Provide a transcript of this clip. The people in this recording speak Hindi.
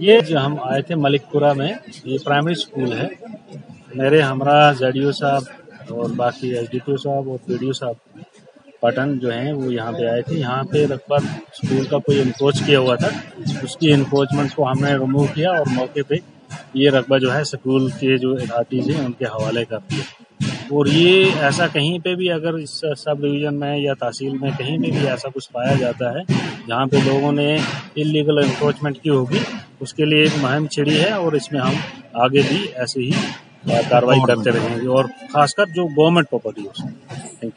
ये जो हम आए थे मलिकपुरा में, ये प्राइमरी स्कूल है। मेरे हमरा जेडीओ साहब और बाकी एसडीपीओ साहब और पीडीओ साहब पटन जो हैं वो यहाँ पे आए थे। यहाँ पे लगभग स्कूल का कोई इनक्रोच किया हुआ था, उसकी इनक्रोचमेंट को हमने रिमूव किया और मौके पे ये रकबा जो है स्कूल के जो अथॉरिटीज़ हैं उनके हवाले कर दिया। और ये ऐसा कहीं पे भी अगर इस सब डिवीज़न में या तहसील में कहीं में भी ऐसा कुछ पाया जाता है जहाँ पे लोगों ने इलीगल इनक्रोचमेंट की होगी, उसके लिए एक मुहिम छिड़ी है और इसमें हम आगे भी ऐसे ही कार्रवाई करते रहेंगे। और ख़ासकर जो गवर्नमेंट प्रॉपर्टी है